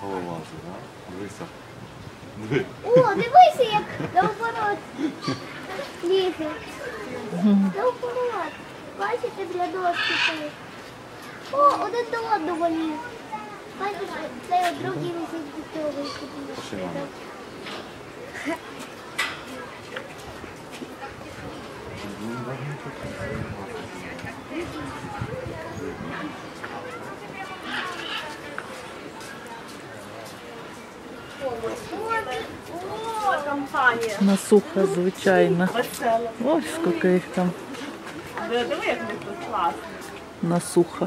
Гололази, так? Дивися. Диви. О, дивися, як наоборот. Ліги. Наоборот. Бачите, для доски стоїть. О, один до одного ліг. Бачите, цей другий висить до того. Починаємо. Насуха, звичайно. Ось скільки їх там. Насуха.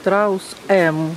Страус М.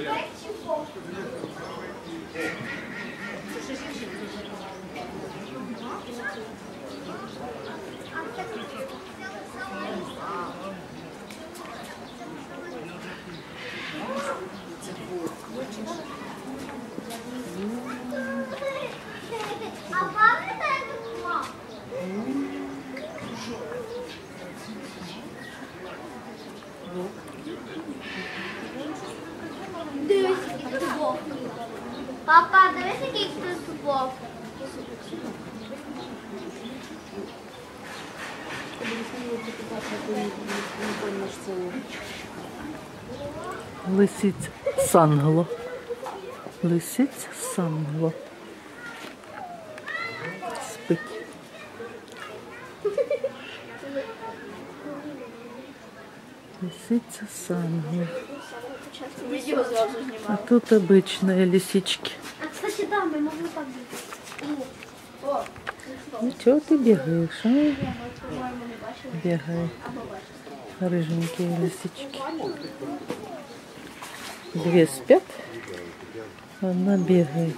Папа, дивись, який тут футболка. Лисиць Сангло. Лисиць Сангло. Спить. Лисиць Сангло. А тут обычные лисички. А, кстати, да, мы могли побегать. Ну, что ты бегаешь, а? Бегают рыженькие лисички. Две спят, одна бегает.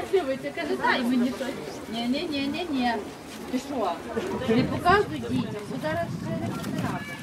Не-не-не-не-не. Ти що? Не показуй дітям, куди розширити треба.